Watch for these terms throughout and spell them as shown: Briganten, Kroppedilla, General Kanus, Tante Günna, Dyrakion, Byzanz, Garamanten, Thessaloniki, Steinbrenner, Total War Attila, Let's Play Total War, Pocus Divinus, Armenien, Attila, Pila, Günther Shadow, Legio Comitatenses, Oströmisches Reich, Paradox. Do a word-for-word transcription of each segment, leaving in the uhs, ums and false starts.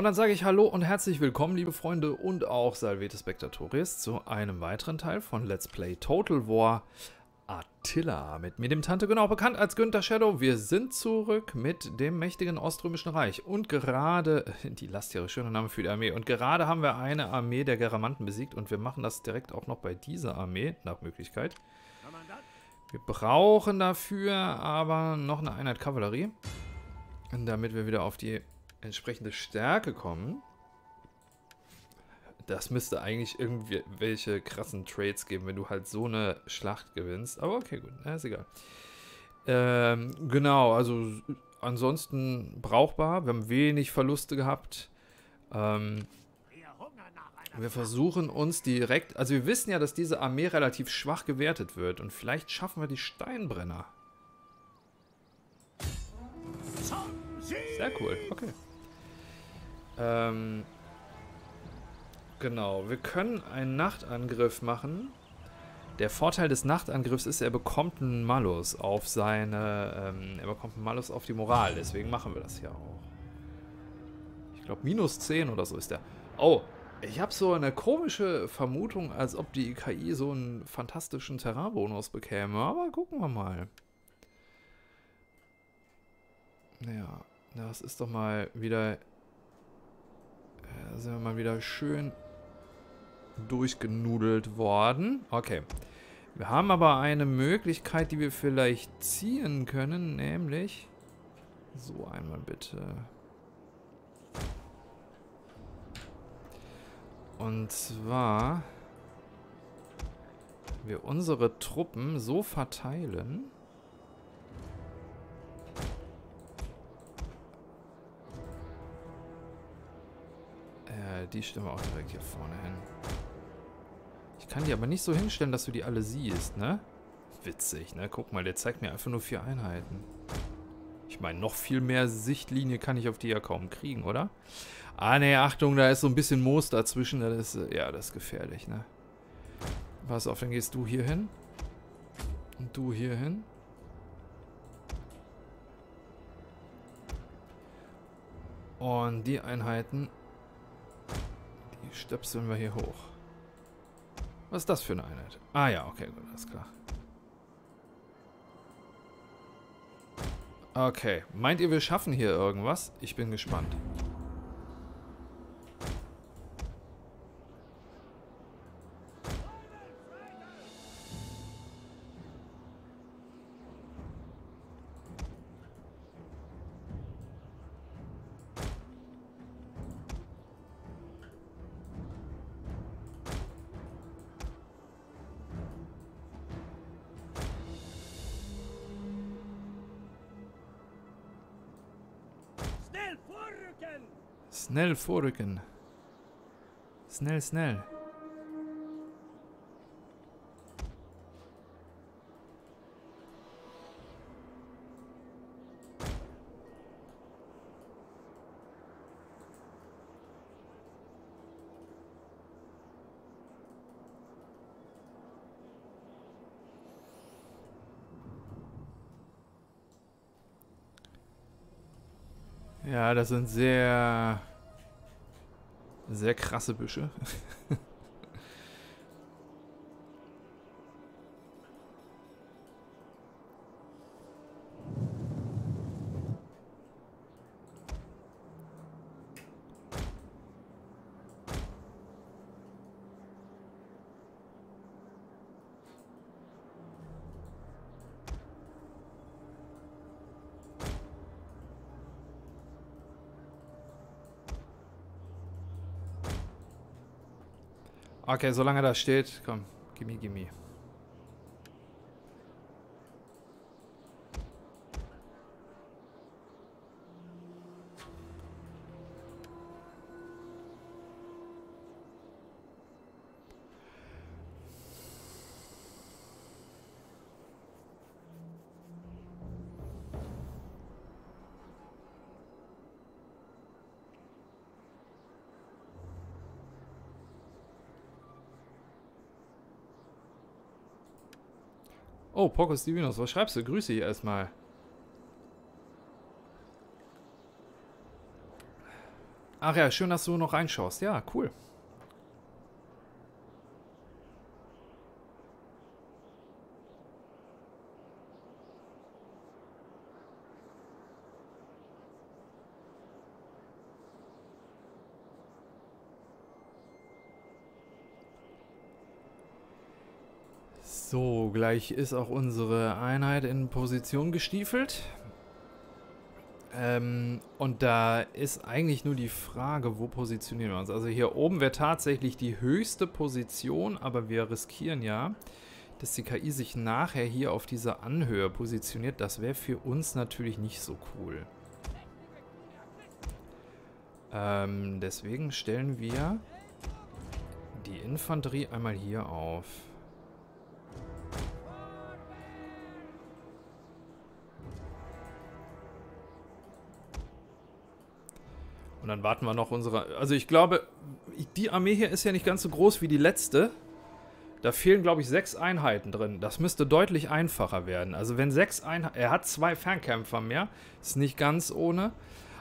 Und dann sage ich hallo und herzlich willkommen, liebe Freunde und auch Salvete Spectatoris, zu einem weiteren Teil von Let's Play Total War Attila. Mit mir, dem Tante, genau bekannt als Günther Shadow. Wir sind zurück mit dem mächtigen Oströmischen Reich. Und gerade, die Lastiere, schöner Name für die Armee. Und gerade haben wir eine Armee der Garamanten besiegt und wir machen das direkt auch noch bei dieser Armee, nach Möglichkeit. Wir brauchen dafür aber noch eine Einheit Kavallerie, damit wir wieder auf die entsprechende Stärke kommen. Das müsste eigentlich irgendwelche krassen Trades geben, wenn du halt so eine Schlacht gewinnst. Aber okay, gut, na, ist egal. Ähm, genau, also ansonsten brauchbar. Wir haben wenig Verluste gehabt. Ähm, wir versuchen uns direkt... Also wir wissen ja, dass diese Armee relativ schwach gewertet wird. Und vielleicht schaffen wir die Steinbrenner. Sehr cool, okay. Ähm, genau, wir können einen Nachtangriff machen. Der Vorteil des Nachtangriffs ist, er bekommt einen Malus auf seine, ähm, er bekommt einen Malus auf die Moral. Deswegen machen wir das hier auch. Ich glaube, minus zehn oder so ist der. Oh, ich habe so eine komische Vermutung, als ob die I K I so einen fantastischen Terrain-Bonus bekäme. Aber gucken wir mal. Ja, das ist doch mal wieder, sind wir mal wieder schön durchgenudelt worden. Okay, wir haben aber eine Möglichkeit, die wir vielleicht ziehen können, nämlich so einmal bitte. Und zwar, wir unsere Truppen so verteilen, die stellen wir auch direkt hier vorne hin. Ich kann die aber nicht so hinstellen, dass du die alle siehst, ne? Witzig, ne? Guck mal, der zeigt mir einfach nur vier Einheiten. Ich meine, noch viel mehr Sichtlinie kann ich auf die ja kaum kriegen, oder? Ah, ne, Achtung, da ist so ein bisschen Moos dazwischen. Das ist, ja, das ist gefährlich, ne? Pass auf, dann gehst du hier hin. Und du hier hin. Und die Einheiten... stöpseln wir hier hoch. Was ist das für eine Einheit? Ah ja, okay, gut, alles klar. Okay, meint ihr, wir schaffen hier irgendwas? Ich bin gespannt. Schnell vorrücken. Schnell, schnell. Ja, das sind sehr... sehr krasse Büsche. Okay, solange das steht, komm, gimme, gimme. Oh, Pocus Divinus, was schreibst du? Grüße ich erstmal. Ach ja, schön, dass du noch reinschaust. Ja, cool. So, gleich ist auch unsere Einheit in Position gestiefelt. Ähm, und da ist eigentlich nur die Frage, wo positionieren wir uns? Also hier oben wäre tatsächlich die höchste Position, aber wir riskieren ja, dass die K I sich nachher hier auf dieser Anhöhe positioniert. Das wäre für uns natürlich nicht so cool. Ähm, deswegen stellen wir die Infanterie einmal hier auf. Und dann warten wir noch unsere... Also ich glaube, die Armee hier ist ja nicht ganz so groß wie die letzte. Da fehlen, glaube ich, sechs Einheiten drin. Das müsste deutlich einfacher werden. Also wenn sechs Einheiten... Er hat zwei Fernkämpfer mehr. Ist nicht ganz ohne.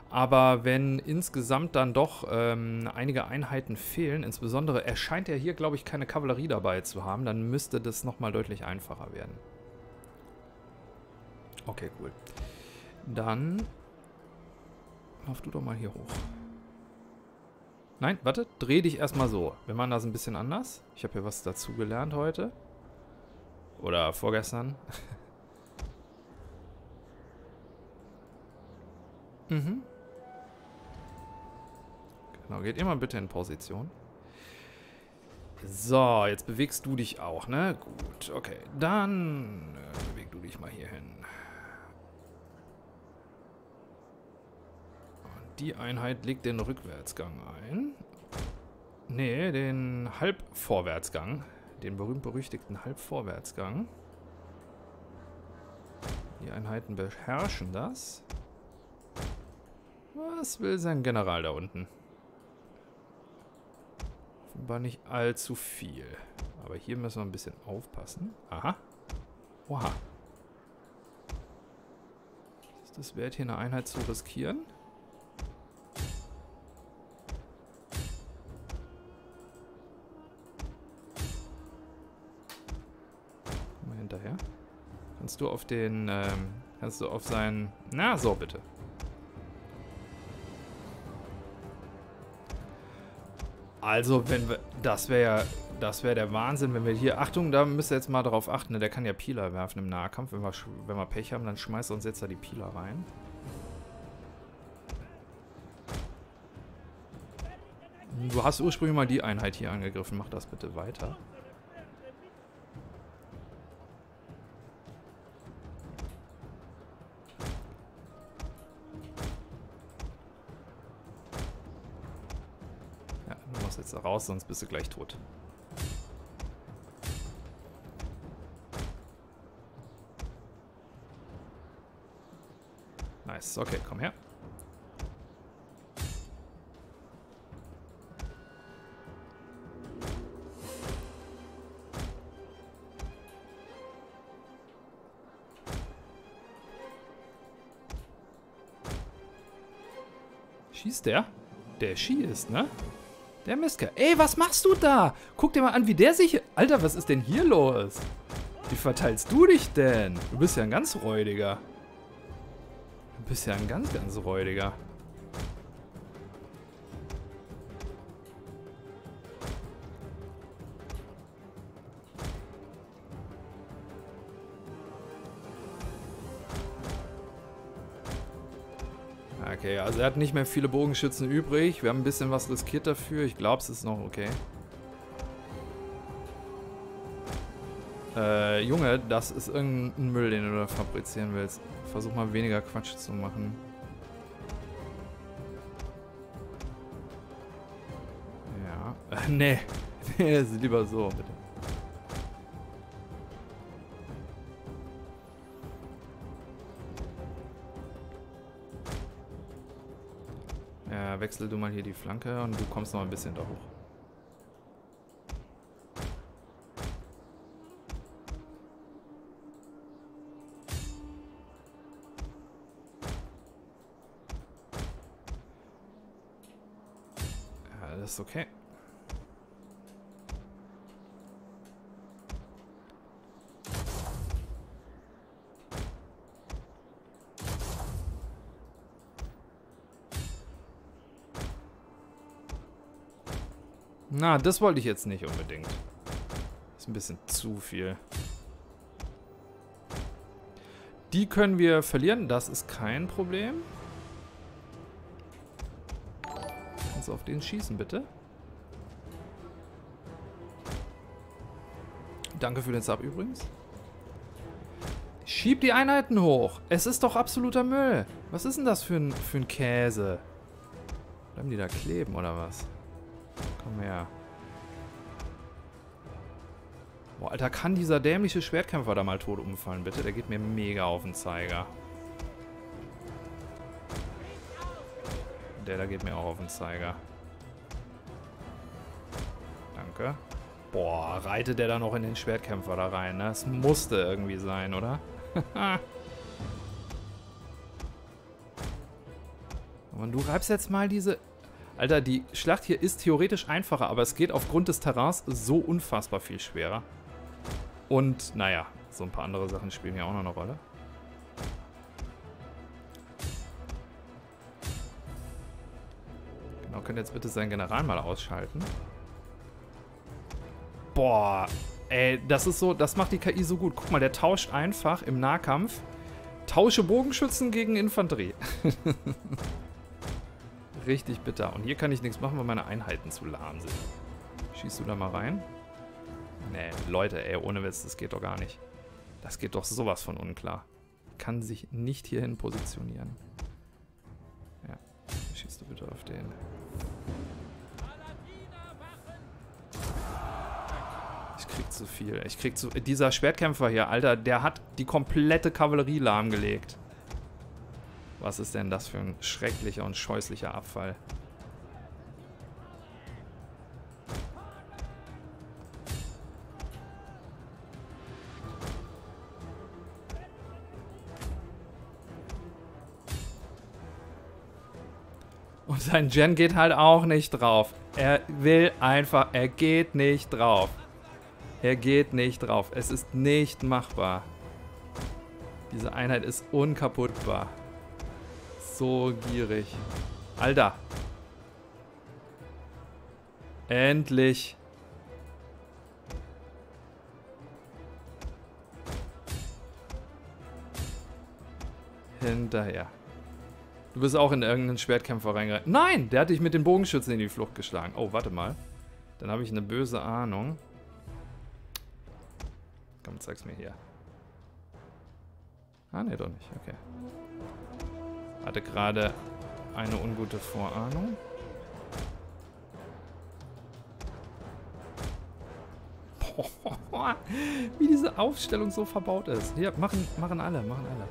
Aber wenn insgesamt dann doch ähm, einige Einheiten fehlen, insbesondere erscheint er hier, glaube ich, keine Kavallerie dabei zu haben, dann müsste das nochmal deutlich einfacher werden. Okay, cool. Dann... Lauf du doch mal hier hoch. Nein, warte, dreh dich erstmal so. Wir machen das ein bisschen anders. Ich habe hier was dazu gelernt heute. Oder vorgestern. mhm. Genau, geht immer bitte in Position. So, jetzt bewegst du dich auch, ne? Gut, okay. Dann äh, beweg du dich mal hier hin. Die Einheit legt den Rückwärtsgang ein. Nee, den Halbvorwärtsgang. Den berühmt-berüchtigten Halbvorwärtsgang. Die Einheiten beherrschen das. Was will sein General da unten? Offenbar nicht allzu viel. Aber hier müssen wir ein bisschen aufpassen. Aha. Oha. Ist das wert, hier eine Einheit zu riskieren? Hinterher. Kannst du auf den, ähm, kannst du auf seinen, na, so bitte. Also, wenn wir, das wäre ja, das wäre der Wahnsinn, wenn wir hier, Achtung, da müsst ihr jetzt mal drauf achten, ne? Der kann ja Pila werfen im Nahkampf, wenn wir, wenn wir Pech haben, dann schmeißt er uns jetzt da die Pila rein. Du hast ursprünglich mal die Einheit hier angegriffen, mach das bitte weiter. Jetzt da raus, sonst bist du gleich tot. Nice, okay, komm her. Schießt der? Der schießt, ne? Der Mistkerl. Ey, was machst du da? Guck dir mal an, wie der sich... Alter, was ist denn hier los? Wie verteilst du dich denn? Du bist ja ein ganz räudiger. Du bist ja ein ganz, ganz räudiger. Okay, also er hat nicht mehr viele Bogenschützen übrig. Wir haben ein bisschen was riskiert dafür. Ich glaube, es ist noch okay. Äh, Junge, das ist irgendein Müll, den du da fabrizieren willst. Versuch mal weniger Quatsch zu machen. Ja. Äh, nee. Nee, das ist lieber so, bitte. Wechsel du mal hier die Flanke und du kommst noch ein bisschen da hoch. Das ist okay. Na, das wollte ich jetzt nicht unbedingt. Das ist ein bisschen zu viel. Die können wir verlieren, das ist kein Problem. Kannst du auf den schießen, bitte? Danke für den Sub übrigens. Schieb die Einheiten hoch. Es ist doch absoluter Müll. Was ist denn das für ein, für ein Käse? Bleiben die da kleben oder was? Komm her. Boah, Alter, kann dieser dämliche Schwertkämpfer da mal tot umfallen, bitte? Der geht mir mega auf den Zeiger. Der da geht mir auch auf den Zeiger. Danke. Boah, reitet der da noch in den Schwertkämpfer da rein, ne? Das musste irgendwie sein, oder? Und du reibst jetzt mal diese... Alter, die Schlacht hier ist theoretisch einfacher, aber es geht aufgrund des Terrains so unfassbar viel schwerer. Und, naja, so ein paar andere Sachen spielen ja auch noch eine Rolle. Genau, könnt ihr jetzt bitte seinen General mal ausschalten. Boah, ey, das ist so, das macht die K I so gut. Guck mal, der tauscht einfach im Nahkampf. Tausche Bogenschützen gegen Infanterie. Richtig bitter. Und hier kann ich nichts machen, weil meine Einheiten zu lahm sind. Schießt du da mal rein? Nee, Leute, ey, ohne Witz, das geht doch gar nicht. Das geht doch sowas von unklar. Kann sich nicht hierhin positionieren. Ja, schießt du bitte auf den. Ich krieg zu viel. Ich krieg zu... Dieser Schwertkämpfer hier, Alter, der hat die komplette Kavallerie lahmgelegt. Was ist denn das für ein schrecklicher und scheußlicher Abfall? Und sein Gen geht halt auch nicht drauf. Er will einfach, er geht nicht drauf. Er geht nicht drauf. Es ist nicht machbar. Diese Einheit ist unkaputtbar. So gierig. Alter. Endlich. Hinterher. Du bist auch in irgendeinen Schwertkämpfer reingerannt. Nein! Der hat dich mit den Bogenschützen in die Flucht geschlagen. Oh, warte mal. Dann habe ich eine böse Ahnung. Komm, zeig's mir hier. Ah, ne, doch nicht. Okay. Hatte gerade eine ungute Vorahnung. Boah, wie diese Aufstellung so verbaut ist. Hier, machen, machen alle, machen alle.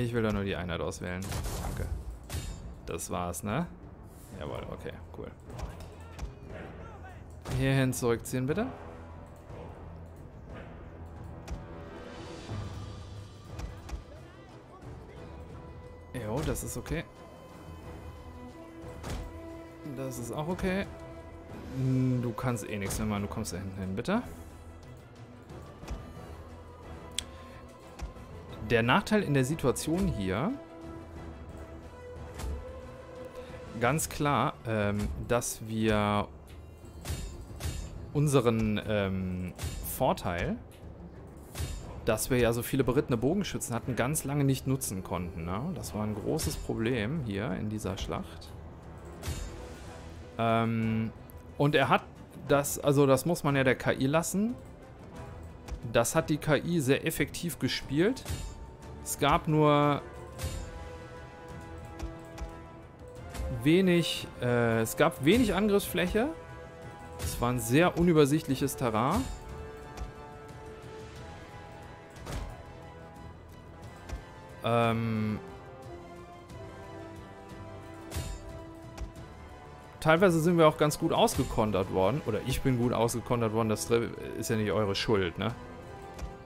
Ich will da nur die Einheit auswählen. Danke. Das war's, ne? Jawohl, okay, cool. Hierhin zurückziehen, bitte. Jo, das ist okay. Das ist auch okay. Du kannst eh nichts mehr machen, du kommst da hinten hin, bitte. Der Nachteil in der Situation hier, ganz klar, ähm, dass wir unseren ähm, Vorteil, dass wir ja so viele berittene Bogenschützen hatten, ganz lange nicht nutzen konnten. Ne? Das war ein großes Problem hier in dieser Schlacht. Ähm, und er hat das, also das muss man ja der K I lassen. Das hat die K I sehr effektiv gespielt. Es gab nur wenig, äh, es gab wenig Angriffsfläche. Es war ein sehr unübersichtliches Terrain. Ähm, teilweise sind wir auch ganz gut ausgekontert worden. Oder ich bin gut ausgekontert worden. Das ist ja nicht eure Schuld, ne?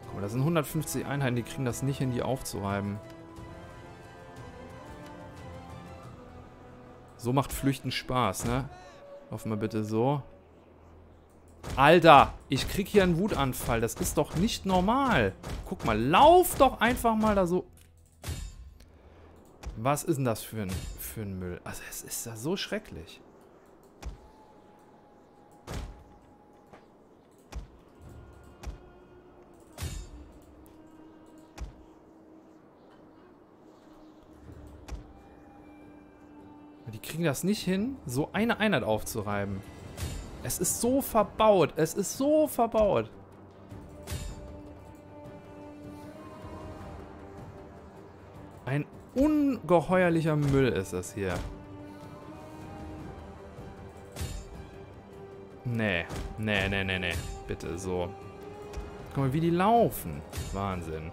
Guck mal, das sind hundertfünfzig Einheiten. Die kriegen das nicht hin, die aufzureiben. So macht Flüchten Spaß, ne? Hoffen wir bitte so. Alter, ich krieg hier einen Wutanfall. Das ist doch nicht normal. Guck mal, lauf doch einfach mal da so. Was ist denn das für ein, für ein Müll? Also es ist ja so schrecklich. Die kriegen das nicht hin, so eine Einheit aufzureiben. Es ist so verbaut. Es ist so verbaut. Ein ungeheuerlicher Müll ist es hier. Nee. Nee, nee, nee, nee. Bitte, so. Guck mal, wie die laufen. Wahnsinn.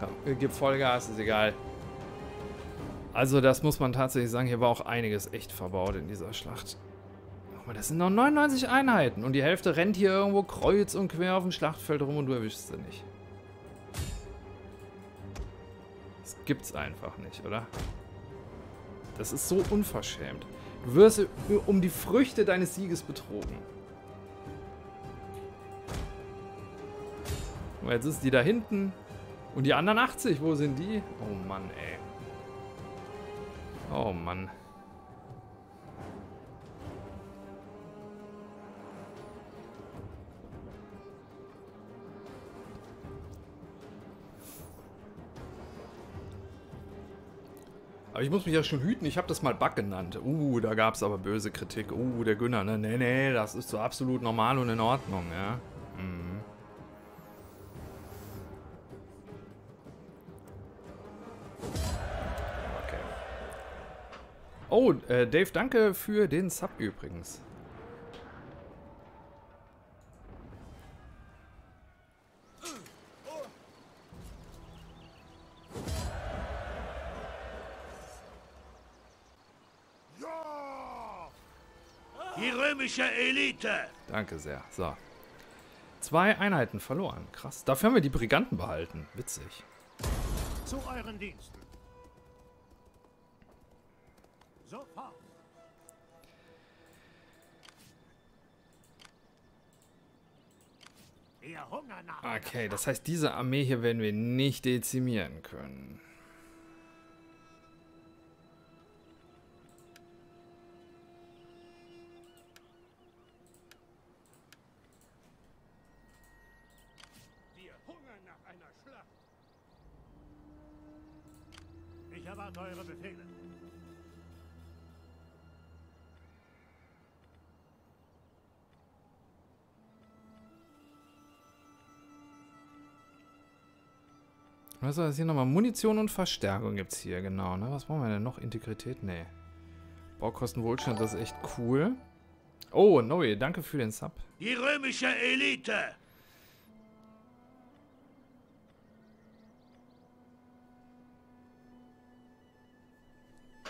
Komm, gib Vollgas, ist egal. Also das muss man tatsächlich sagen, hier war auch einiges echt verbaut in dieser Schlacht. Guck mal, das sind noch neunundneunzig Einheiten und die Hälfte rennt hier irgendwo kreuz und quer auf dem Schlachtfeld rum und du erwischst sie nicht. Das gibt's einfach nicht, oder? Das ist so unverschämt. Du wirst um die Früchte deines Sieges betrogen. Aber jetzt ist die da hinten und die anderen achtzig, wo sind die? Oh Mann, ey. Oh Mann. Aber ich muss mich ja schon hüten, ich habe das mal Bug genannt. Uh, da gab es aber böse Kritik. Uh, der Günther, ne? Nee, nee, das ist so absolut normal und in Ordnung, ja. Mhm. Oh, äh, Dave, danke für den Sub übrigens. Die römische Elite. Danke sehr. So. Zwei Einheiten verloren. Krass. Dafür haben wir die Briganten behalten. Witzig. Zu euren Diensten. Okay, das heißt, diese Armee hier werden wir nicht dezimieren können. Wir hungern nach einer Schlacht. Ich erwarte eure Befehle. Was ist das hier nochmal? Munition und Verstärkung gibt es hier, genau. Ne? Was brauchen wir denn noch? Integrität? Nee. Baukostenwohlstand, das ist echt cool. Oh, Noe, danke für den Sub. Die römische Elite!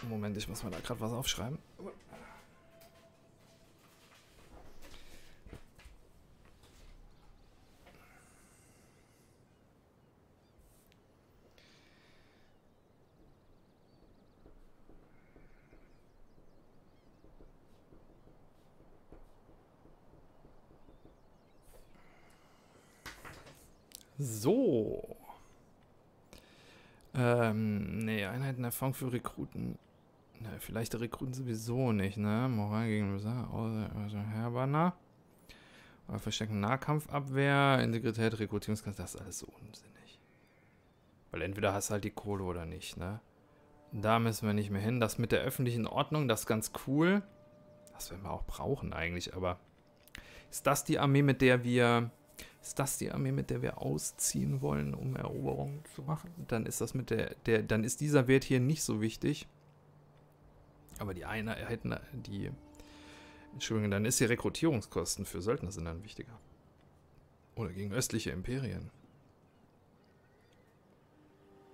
Moment, ich muss mir da gerade was aufschreiben. So. Ähm, nee, Einheiten Erfahrung für Rekruten. Ne, vielleicht Rekruten sowieso nicht, ne? Moral gegen Herbanner. Verstecken Nahkampfabwehr, Integrität, Rekrutierungskampf, das ist alles so unsinnig. Weil entweder hast du halt die Kohle oder nicht, ne? Da müssen wir nicht mehr hin. Das mit der öffentlichen Ordnung, das ist ganz cool. Das werden wir auch brauchen eigentlich, aber... Ist das die Armee, mit der wir... Ist das die Armee, mit der wir ausziehen wollen, um Eroberungen zu machen? Dann ist das mit der, der, dann ist dieser Wert hier nicht so wichtig. Aber die Einheiten, die, Entschuldigung, dann ist die Rekrutierungskosten für Söldner sind dann wichtiger. Oder gegen östliche Imperien.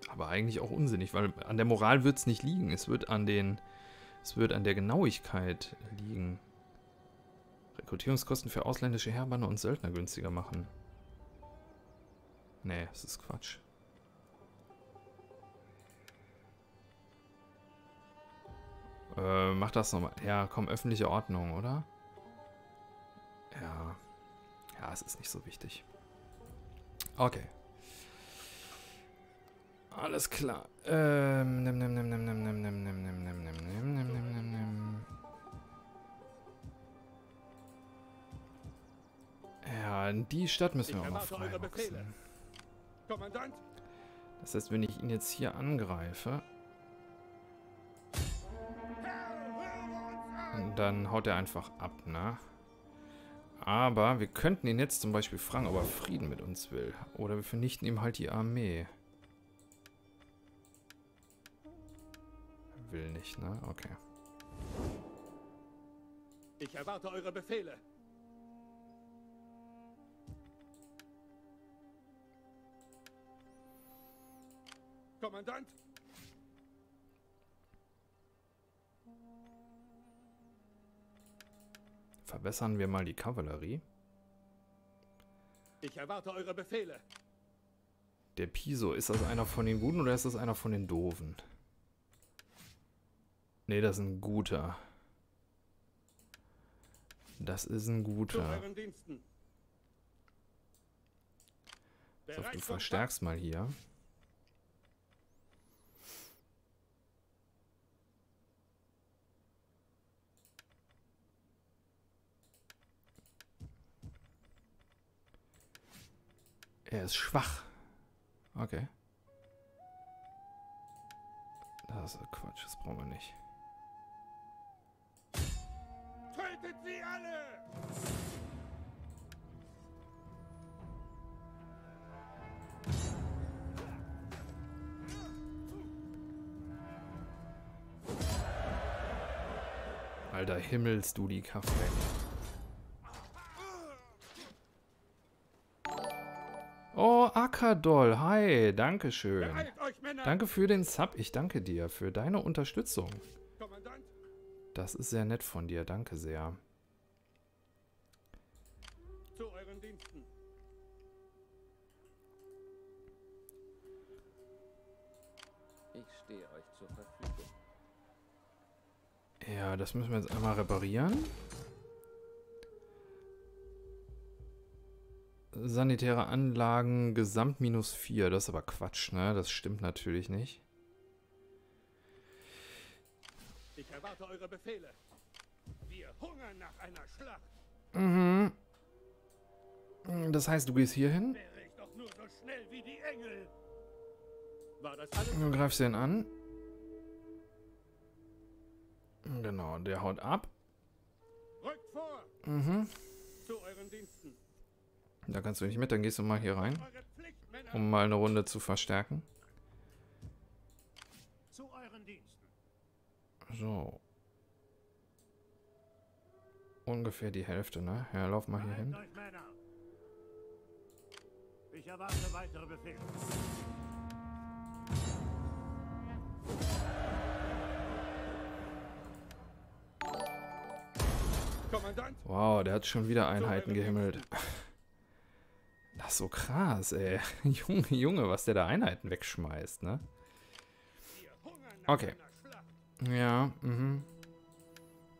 Aber eigentlich auch unsinnig, weil an der Moral wird es nicht liegen. Es wird an den, es wird an der Genauigkeit liegen. Rekrutierungskosten für ausländische Heerbanner und Söldner günstiger machen. Nee, das ist Quatsch. mach das nochmal. Ja, komm, öffentliche Ordnung, oder? Ja. Ja, es ist nicht so wichtig. Okay. Alles klar. Ähm, nimm, nimm, nimm, nimm, nimm, nimm, nimm, nimm, nimm, nimm, nimm, nimm, nimm, nimm, nimm, nimm. Ja, in die Stadt müssen wir auch noch freiwachsen. Das heißt, wenn ich ihn jetzt hier angreife, dann haut er einfach ab, ne? Aber wir könnten ihn jetzt zum Beispiel fragen, ob er Frieden mit uns will. Oder wir vernichten ihm halt die Armee. Will nicht, ne? Okay. Ich erwarte eure Befehle. Kommandant! Verbessern wir mal die Kavallerie. Ich erwarte eure Befehle. Der Piso, ist das einer von den Guten oder ist das einer von den Doofen? Ne, das ist ein Guter. Das ist ein Guter. So, du verstärkst mal hier. Er ist schwach. Okay. Das ist Quatsch, das brauchen wir nicht. Tötet sie alle! Alter, himmelst du die Kaffee. Oh, Akadoll, hi, danke schön. Danke für den Sub, ich danke dir für deine Unterstützung. Das ist sehr nett von dir, danke sehr. Zu euren Diensten. Ich stehe euch zur Verfügung. Ja, das müssen wir jetzt einmal reparieren. Sanitäre Anlagen, Gesamt minus vier. Das ist aber Quatsch, ne? Das stimmt natürlich nicht. Ich erwarte eure Befehle. Wir hungern nach einer Schlacht. Mhm. Das heißt, du gehst hier hin? Wäre ich doch nur so schnell wie die Engel. War das alles? Du greifst den an. Genau, der haut ab. Rückt vor. Mhm. Zu euren Diensten. Da kannst du nicht mit, dann gehst du mal hier rein, um mal eine Runde zu verstärken. Zu euren Diensten. So. Ungefähr die Hälfte, ne? Ja, lauf mal hier hin. Ich erwarte weitere Befehle. Kommandant. Wow, der hat schon wieder Einheiten gehimmelt. Das ist so krass, ey. Junge, Junge, was der da Einheiten wegschmeißt, ne? Okay. Ja, mhm.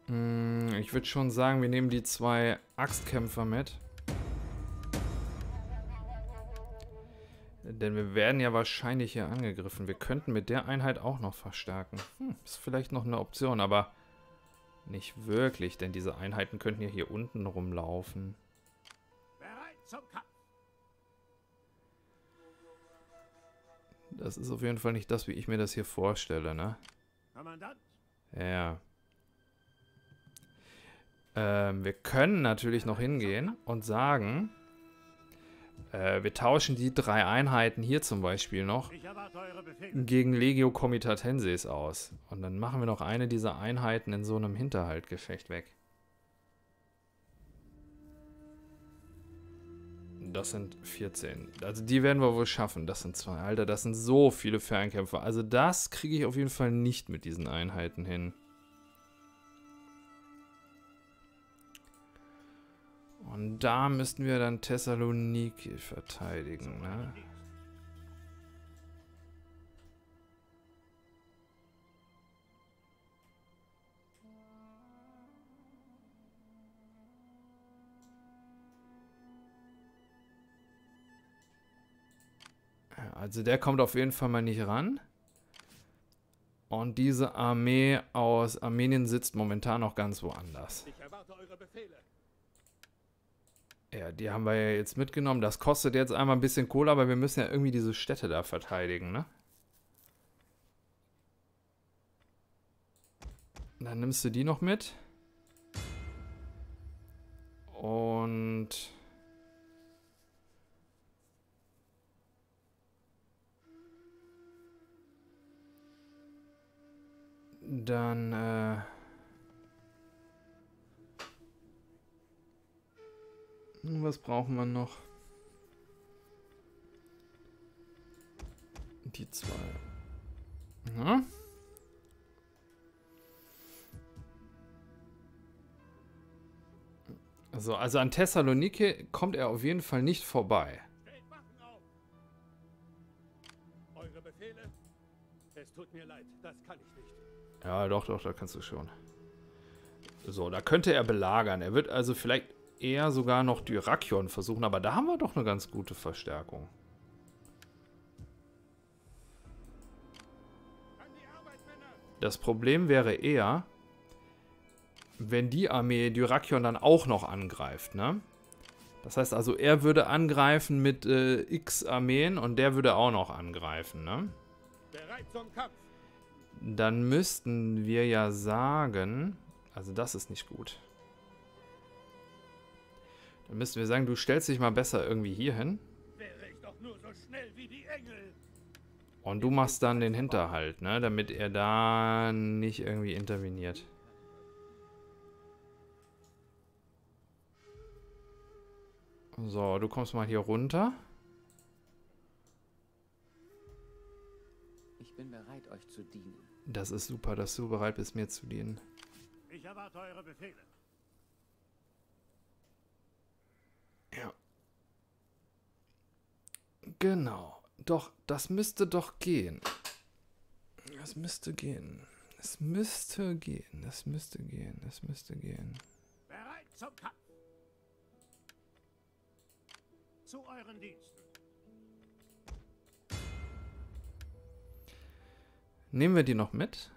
Mm, ich würde schon sagen, wir nehmen die zwei Axtkämpfer mit. Denn wir werden ja wahrscheinlich hier angegriffen. Wir könnten mit der Einheit auch noch verstärken. Hm, ist vielleicht noch eine Option, aber nicht wirklich, denn diese Einheiten könnten ja hier unten rumlaufen. Bereit zum Kampf. Das ist auf jeden Fall nicht das, wie ich mir das hier vorstelle, ne? Kommandant? Ja. Ähm, wir können natürlich noch hingehen und sagen, äh, wir tauschen die drei Einheiten hier zum Beispiel noch gegen Legio Comitatenses aus. Und dann machen wir noch eine dieser Einheiten in so einem Hinterhaltgefecht weg. Das sind vierzehn. Also die werden wir wohl schaffen. Das sind zwei. Alter, das sind so viele Fernkämpfer. Also das kriege ich auf jeden Fall nicht mit diesen Einheiten hin. Und da müssten wir dann Thessaloniki verteidigen, ne? Also der kommt auf jeden Fall mal nicht ran. Und diese Armee aus Armenien sitzt momentan noch ganz woanders. Ich erwarte eure Befehle. Ja, die haben wir ja jetzt mitgenommen. Das kostet jetzt einmal ein bisschen Kohle, aber wir müssen ja irgendwie diese Städte da verteidigen, ne? Dann nimmst du die noch mit. Und... Dann, äh... was brauchen wir noch? Die zwei. Ja. Also, also an Thessaloniki kommt er auf jeden Fall nicht vorbei. Eure Befehle? Es tut mir leid, das kann ich nicht. Ja, doch, doch, da kannst du schon. So, da könnte er belagern. Er wird also vielleicht eher sogar noch Dyrakion versuchen, aber da haben wir doch eine ganz gute Verstärkung. Das Problem wäre eher, wenn die Armee Dyrakion dann auch noch angreift, ne? Das heißt also, er würde angreifen mit äh, X Armeen und der würde auch noch angreifen, ne? Bereit zum Kampf. Dann müssten wir ja sagen, also das ist nicht gut. Dann müssten wir sagen, du stellst dich mal besser irgendwie hier hin. Und du machst dann den Hinterhalt, ne, damit er da nicht irgendwie interveniert. So, du kommst mal hier runter. Ich bin bereit, euch zu dienen. Das ist super, dass du bereit bist, mir zu dienen. Ich erwarte eure Befehle. Ja. Genau. Doch, das müsste doch gehen. Das müsste gehen. Es müsste gehen. Es müsste gehen. Es müsste gehen. Bereit zum Kampf. Zu euren Diensten. Nehmen wir die noch mit.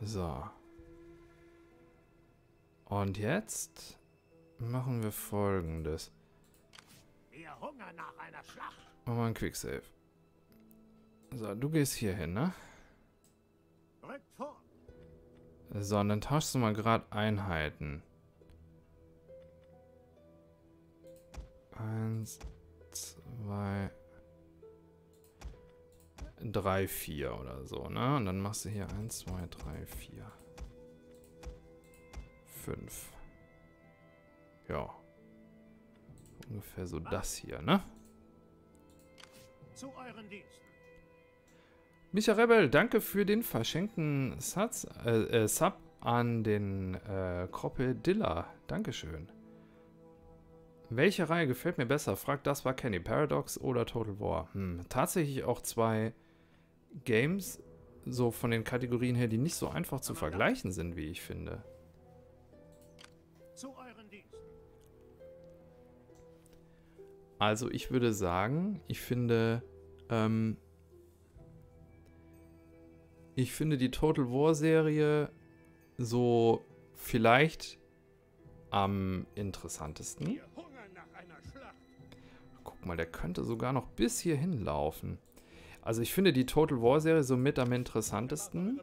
So. Und jetzt machen wir Folgendes. Wir hungern nach einer Schlacht. Machen wir einen Quicksave. So, du gehst hier hin, ne? Rückt vor. So, und dann tauschst du mal gerade Einheiten. Eins, zwei, drei, vier oder so, ne? Und dann machst du hier eins, zwei, drei, vier. fünf. Ja. Ungefähr so das hier, ne? Zu euren Diensten. Micha Rebel, danke für den verschenkten Satz, äh, äh, Sub an den äh, Kroppedilla. Dankeschön. Welche Reihe gefällt mir besser? Fragt, das war Kenny. Paradox oder Total War? Hm, tatsächlich auch zwei Games, so von den Kategorien her, die nicht so einfach zu vergleichen sind, wie ich finde. Also ich würde sagen, ich finde, ähm, ich finde die Total War Serie so vielleicht am interessantesten. Guck mal, der könnte sogar noch bis hierhin laufen. Also ich finde die Total War Serie so mit am interessantesten.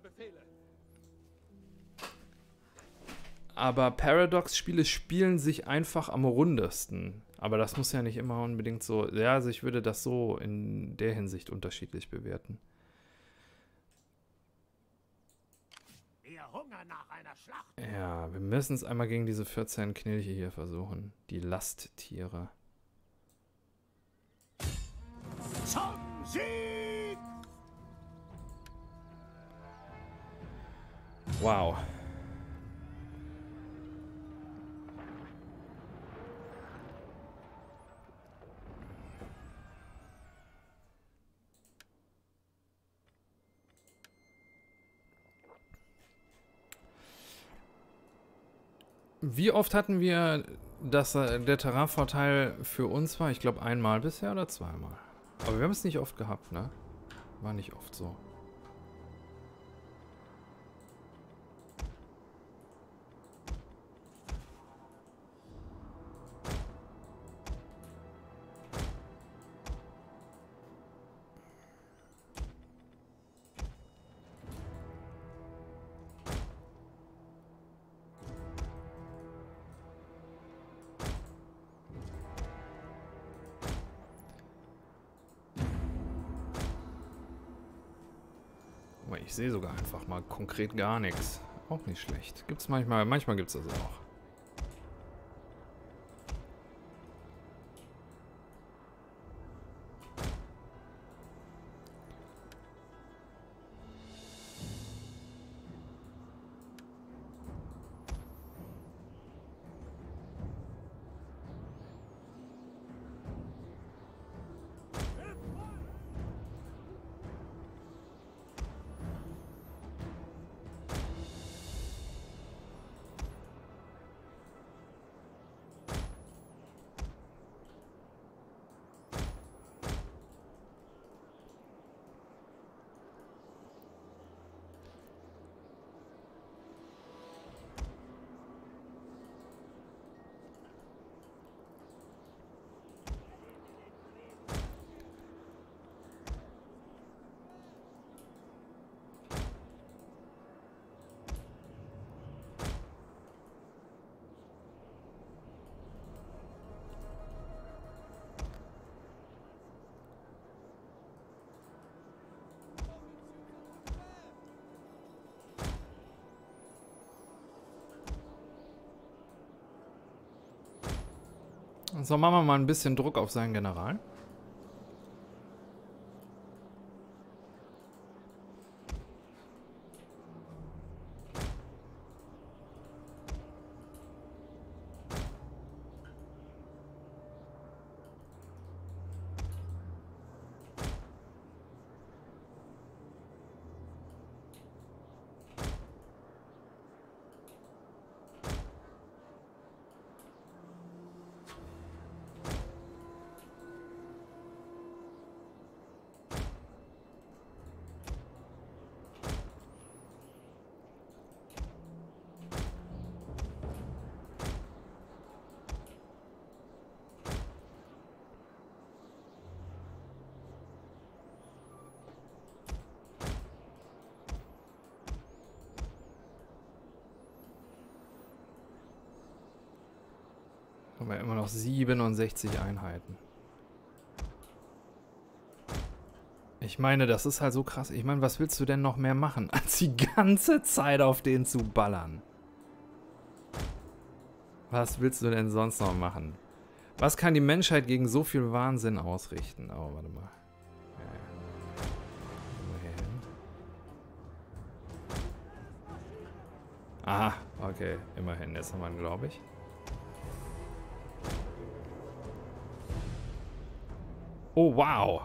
Aber Paradox-Spiele spielen sich einfach am rundesten. Aber das muss ja nicht immer unbedingt so... Ja, also ich würde das so in der Hinsicht unterschiedlich bewerten. Ja, wir müssen es einmal gegen diese vierzehn Knilche hier versuchen. Die Lasttiere. Zum Sieg! Wow. Wie oft hatten wir dass der Terrainvorteil für uns war. Ich glaube einmal bisher oder zweimal. Aber wir haben es nicht oft gehabt, ne? War nicht oft so. Ich sehe sogar einfach mal konkret gar nichts. Auch nicht schlecht. Gibt es manchmal, manchmal gibt es das auch. So, machen wir mal ein bisschen Druck auf seinen General. Haben wir immer noch siebenundsechzig Einheiten. Ich meine, das ist halt so krass. Ich meine, was willst du denn noch mehr machen, als die ganze Zeit auf den zu ballern? Was willst du denn sonst noch machen? Was kann die Menschheit gegen so viel Wahnsinn ausrichten? Oh, warte mal. Immerhin. Ah, okay. Immerhin. Jetzt haben wir ihn, glaube ich. Oh, wow.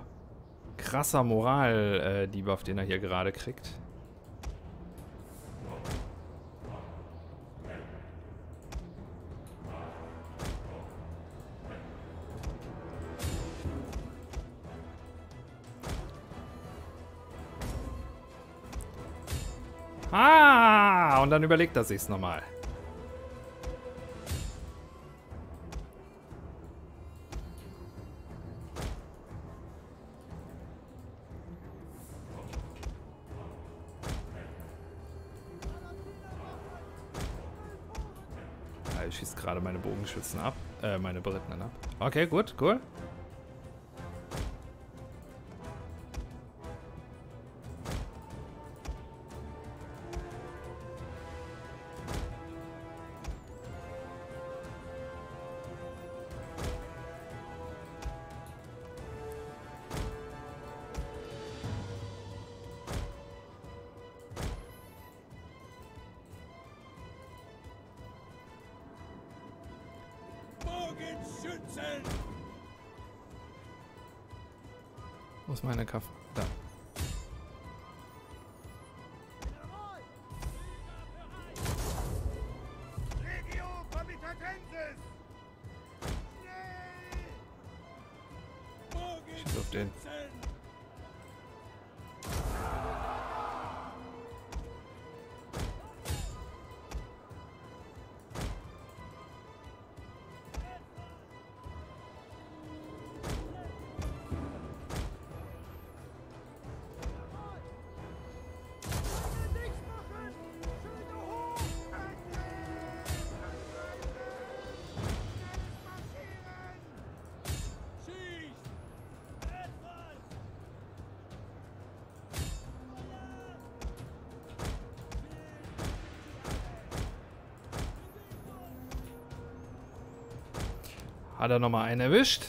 Krasser Moral-Debuff, äh, den er hier gerade kriegt. Ah, und dann überlegt er sich's nochmal. Gerade meine Bogenschützen ab, äh, meine Briten ab. Okay, gut, cool. Wo ist meine Kaffee? Da. Legio Comitatenses! stehen. Hat er nochmal einen erwischt.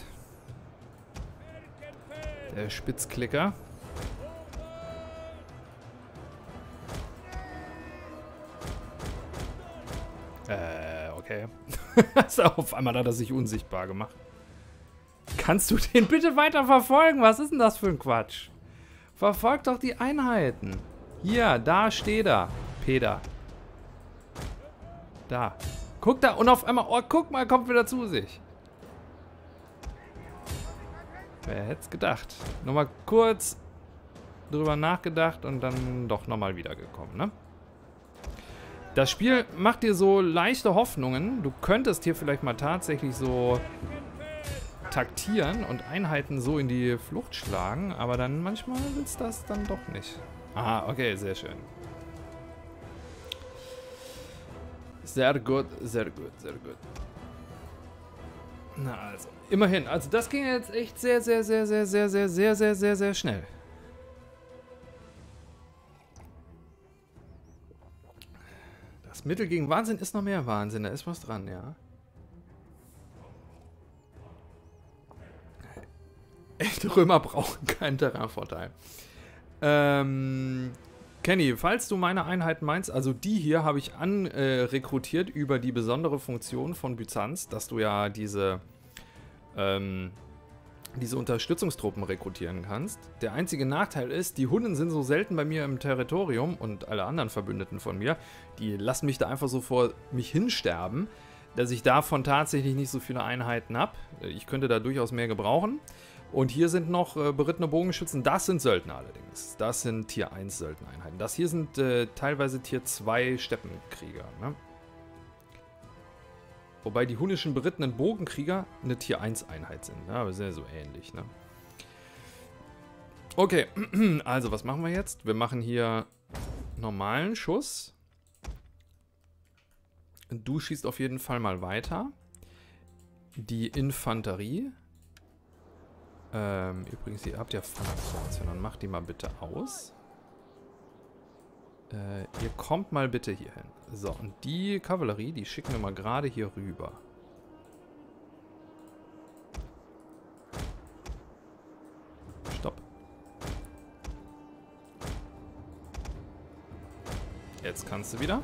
Der Spitzklicker. Äh, okay. Auf einmal hat er sich unsichtbar gemacht. Kannst du den bitte weiter verfolgen? Was ist denn das für ein Quatsch? Verfolgt doch die Einheiten. Hier, da steht er. Peter. Da. Guck da. Und auf einmal, oh, guck mal, kommt wieder zu sich. Wer hätte es gedacht? Nochmal kurz drüber nachgedacht und dann doch nochmal wiedergekommen, ne? Das Spiel macht dir so leichte Hoffnungen. Du könntest hier vielleicht mal tatsächlich so taktieren und Einheiten so in die Flucht schlagen, aber dann manchmal willst du das dann doch nicht. Aha, okay, sehr schön. Sehr gut, sehr gut, sehr gut. Na also, immerhin. Also das ging jetzt echt sehr, sehr, sehr, sehr, sehr, sehr, sehr, sehr, sehr, sehr schnell. Das Mittel gegen Wahnsinn ist noch mehr Wahnsinn. Da ist was dran, ja. Echte Römer brauchen keinen Terrainvorteil. Ähm... Kenny, falls du meine Einheit meinst, also die hier habe ich anrekrutiert äh, über die besondere Funktion von Byzanz, dass du ja diese, ähm, diese Unterstützungstruppen rekrutieren kannst. Der einzige Nachteil ist, die Hunnen sind so selten bei mir im Territorium und alle anderen Verbündeten von mir, die lassen mich da einfach so vor mich hinsterben, dass ich davon tatsächlich nicht so viele Einheiten habe. Ich könnte da durchaus mehr gebrauchen. Und hier sind noch äh, berittene Bogenschützen. Das sind Söldner allerdings. Das sind Tier eins Söldnereinheiten. Das hier sind äh, teilweise Tier zwei Steppenkrieger. Ne? Wobei die hunnischen berittenen Bogenkrieger eine Tier eins Einheit sind. Ne? Aber sehr so ähnlich. Ne? Okay, also was machen wir jetzt? Wir machen hier normalen Schuss. Du schießt auf jeden Fall mal weiter. Die Infanterie. Ähm, übrigens, ihr habt ja Fangaktion, dann macht die mal bitte aus. Äh, ihr kommt mal bitte hier hin. So, und die Kavallerie, die schicken wir mal gerade hier rüber. Stopp. Jetzt kannst du wieder.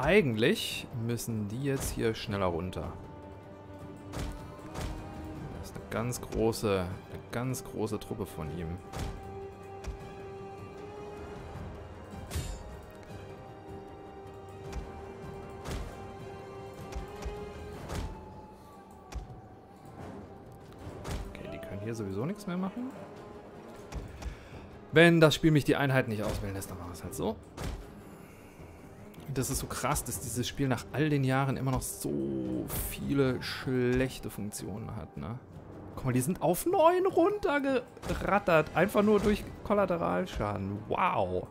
Eigentlich müssen die jetzt hier schneller runter. Das ist eine ganz große, eine ganz große Truppe von ihm. Okay, die können hier sowieso nichts mehr machen. Wenn das Spiel mich die Einheit nicht auswählen lässt, dann machen wir es halt so. Das ist so krass, dass dieses Spiel nach all den Jahren immer noch so viele schlechte Funktionen hat, ne? Guck mal, die sind auf neun runtergerattert. Einfach nur durch Kollateralschaden. Wow.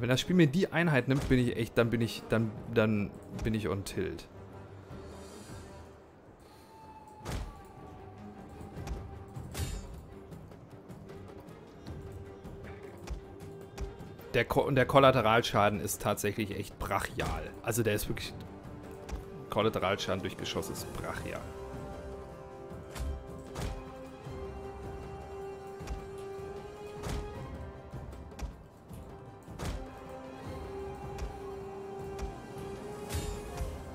Wenn das Spiel mir die Einheit nimmt, bin ich echt, dann bin ich, dann, dann bin ich on tilt. Der, Ko der Kollateralschaden ist tatsächlich echt brachial. Also der ist wirklich... Kollateralschaden durch Geschoss ist brachial.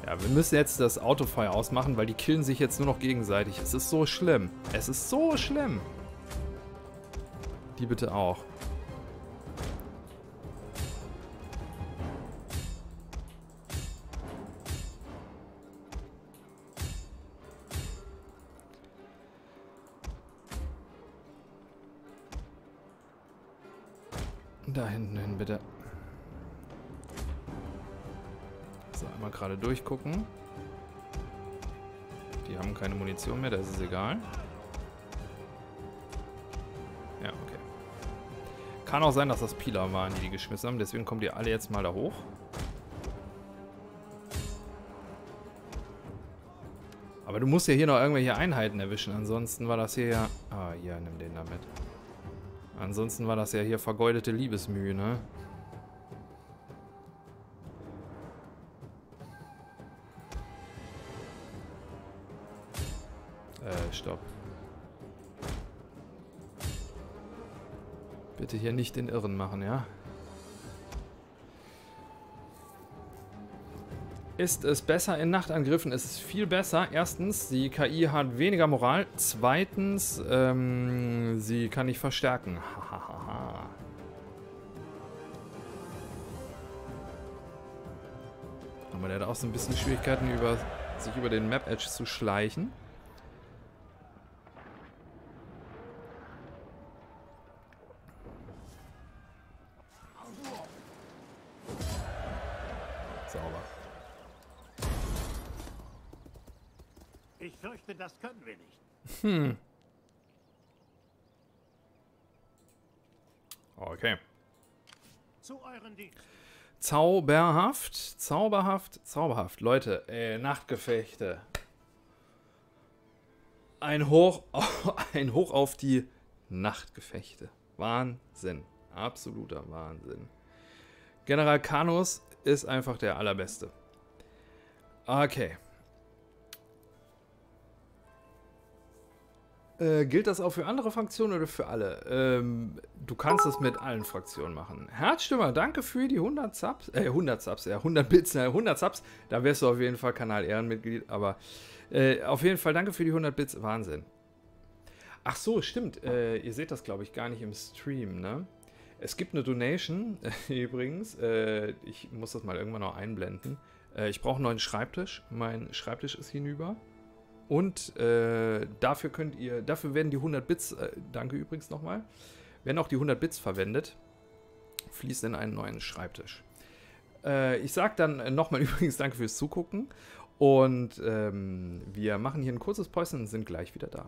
Ja, wir müssen jetzt das Autofeuer ausmachen, weil die killen sich jetzt nur noch gegenseitig. Es ist so schlimm. Es ist so schlimm. Die bitte auch. Da hinten hin, bitte. So, einmal gerade durchgucken. Die haben keine Munition mehr, das ist egal. Ja, okay. Kann auch sein, dass das Pila waren, die die geschmissen haben. Deswegen kommen die alle jetzt mal da hoch. Aber du musst ja hier noch irgendwelche Einheiten erwischen. Ansonsten war das hier ja... Ah, ja, nimm den da mit. Ansonsten war das ja hier vergeudete Liebesmühe, ne? Äh, stopp. Bitte hier nicht den Irren machen, ja? Ist es besser in Nachtangriffen? Ist es viel besser. Erstens, die K I hat weniger Moral. Zweitens, ähm, sie kann nicht verstärken. Aber der hat auch so ein bisschen Schwierigkeiten, über, sich über den Map-Edge zu schleichen. Das können wir nicht. Hm. Okay. Zu euren Dienst. Zauberhaft, zauberhaft, zauberhaft. Leute, äh, Nachtgefechte. Ein Hoch, ein Hoch auf die Nachtgefechte. Wahnsinn. Absoluter Wahnsinn. General Kanus ist einfach der allerbeste. Okay. Äh, gilt das auch für andere Fraktionen oder für alle? Ähm, du kannst es mit allen Fraktionen machen. Herzstimmer, danke für die hundert Subs. Äh, hundert Subs, ja, hundert Bits, äh, hundert Subs. Da wärst du auf jeden Fall Kanal-Ehrenmitglied, aber äh, auf jeden Fall danke für die hundert Bits. Wahnsinn. Ach so, stimmt. Äh, ihr seht das, glaube ich, gar nicht im Stream, ne? Es gibt eine Donation, übrigens. Äh, ich muss das mal irgendwann noch einblenden. Äh, ich brauche einen neuen Schreibtisch. Mein Schreibtisch ist hinüber. Und äh, dafür könnt ihr, dafür werden die hundert Bits, äh, danke übrigens nochmal, werden auch die hundert Bits verwendet, fließt in einen neuen Schreibtisch. Äh, ich sage dann nochmal übrigens danke fürs Zugucken und ähm, wir machen hier ein kurzes Päuschen und sind gleich wieder da.